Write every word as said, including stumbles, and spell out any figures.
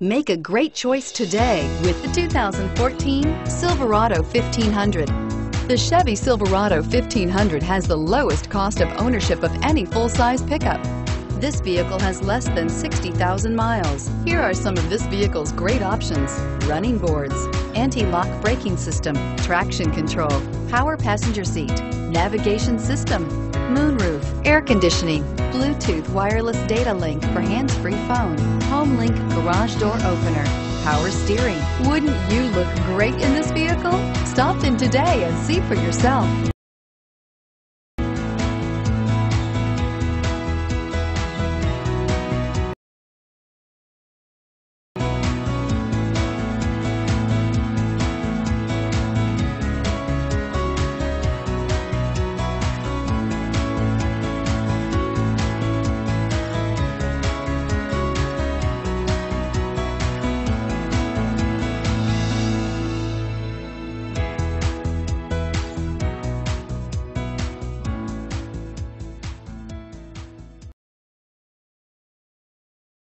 Make a great choice today with the two thousand fourteen Silverado fifteen hundred. The Chevy Silverado fifteen hundred has the lowest cost of ownership of any full-size pickup. This vehicle has less than sixty thousand miles. Here are some of this vehicle's great options: running boards, anti-lock braking system, traction control, power passenger seat, navigation system, moonroof, air conditioning, Bluetooth wireless data link for hands-free phone, Home Link garage door opener, power steering. Wouldn't you look great in this vehicle? Stop in today and see for yourself.